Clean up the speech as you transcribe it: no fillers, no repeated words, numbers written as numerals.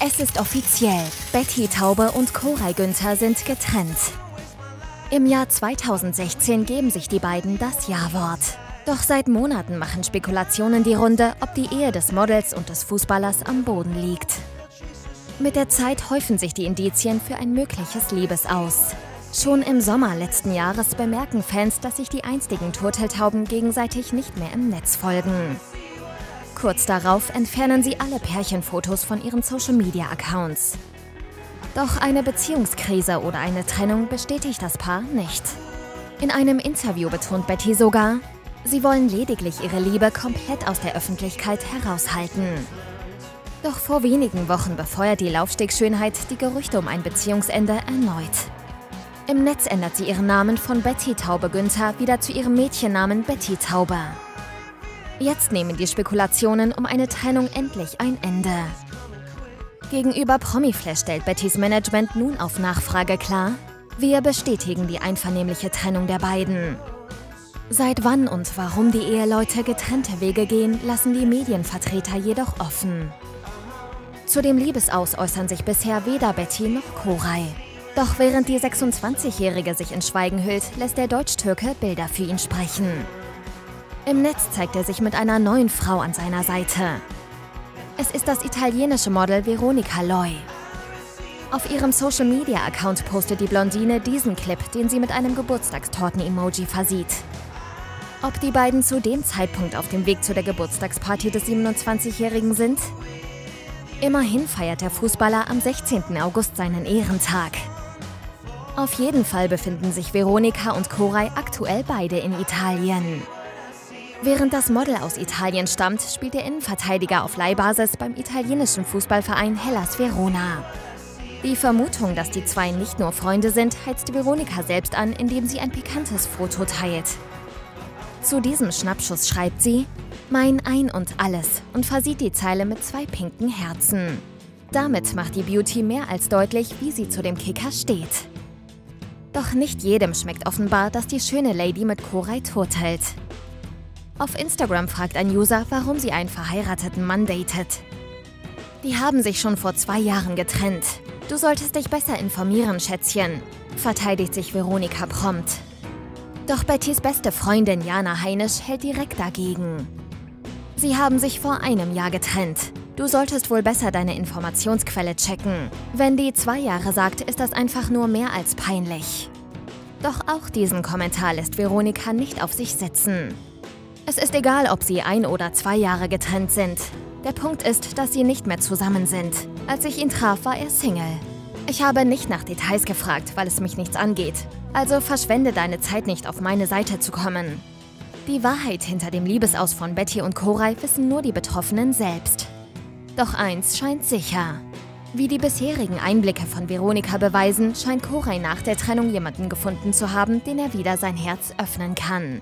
Es ist offiziell, Betty Taube und Koray Günter sind getrennt. Im Jahr 2016 geben sich die beiden das Ja-Wort. Doch seit Monaten machen Spekulationen die Runde, ob die Ehe des Models und des Fußballers am Boden liegt. Mit der Zeit häufen sich die Indizien für ein mögliches Liebesaus. Schon im Sommer letzten Jahres bemerken Fans, dass sich die einstigen Turteltauben gegenseitig nicht mehr im Netz folgen. Kurz darauf entfernen sie alle Pärchenfotos von ihren Social-Media-Accounts. Doch eine Beziehungskrise oder eine Trennung bestätigt das Paar nicht. In einem Interview betont Betty sogar, sie wollen lediglich ihre Liebe komplett aus der Öffentlichkeit heraushalten. Doch vor wenigen Wochen befeuert die Laufstegschönheit die Gerüchte um ein Beziehungsende erneut. Im Netz ändert sie ihren Namen von Betty Taube Günther wieder zu ihrem Mädchennamen Betty Taube. Jetzt nehmen die Spekulationen um eine Trennung endlich ein Ende. Gegenüber Promiflash stellt Bettys Management nun auf Nachfrage klar: Wir bestätigen die einvernehmliche Trennung der beiden. Seit wann und warum die Eheleute getrennte Wege gehen, lassen die Medienvertreter jedoch offen. Zu dem Liebesaus äußern sich bisher weder Betty noch Koray. Doch während die 26-Jährige sich in Schweigen hüllt, lässt der Deutsch-Türke Bilder für ihn sprechen. Im Netz zeigt er sich mit einer neuen Frau an seiner Seite. Es ist das italienische Model Veronica Loi. Auf ihrem Social-Media-Account postet die Blondine diesen Clip, den sie mit einem Geburtstagstorten-Emoji versieht. Ob die beiden zu dem Zeitpunkt auf dem Weg zu der Geburtstagsparty des 27-Jährigen sind? Immerhin feiert der Fußballer am 16. August seinen Ehrentag. Auf jeden Fall befinden sich Veronica und Koray aktuell beide in Italien. Während das Model aus Italien stammt, spielt der Innenverteidiger auf Leihbasis beim italienischen Fußballverein Hellas Verona. Die Vermutung, dass die zwei nicht nur Freunde sind, heizt Veronica selbst an, indem sie ein pikantes Foto teilt. Zu diesem Schnappschuss schreibt sie „Mein Ein und Alles" und versieht die Zeile mit zwei pinken Herzen. Damit macht die Beauty mehr als deutlich, wie sie zu dem Kicker steht. Doch nicht jedem schmeckt offenbar, dass die schöne Lady mit Koray turtelt. Auf Instagram fragt ein User, warum sie einen verheirateten Mann datet. Die haben sich schon vor 2 Jahren getrennt. Du solltest dich besser informieren, Schätzchen, verteidigt sich Veronica prompt. Doch Bettys beste Freundin Jana Heinisch hält direkt dagegen. Sie haben sich vor einem Jahr getrennt. Du solltest wohl besser deine Informationsquelle checken. Wenn die 2 Jahre sagt, ist das einfach nur mehr als peinlich. Doch auch diesen Kommentar lässt Veronica nicht auf sich sitzen. Es ist egal, ob sie 1 oder 2 Jahre getrennt sind. Der Punkt ist, dass sie nicht mehr zusammen sind. Als ich ihn traf, war er Single. Ich habe nicht nach Details gefragt, weil es mich nichts angeht. Also verschwende deine Zeit nicht, auf meine Seite zu kommen. Die Wahrheit hinter dem Liebesaus von Betty und Koray wissen nur die Betroffenen selbst. Doch eins scheint sicher. Wie die bisherigen Einblicke von Veronica beweisen, scheint Koray nach der Trennung jemanden gefunden zu haben, den er wieder sein Herz öffnen kann.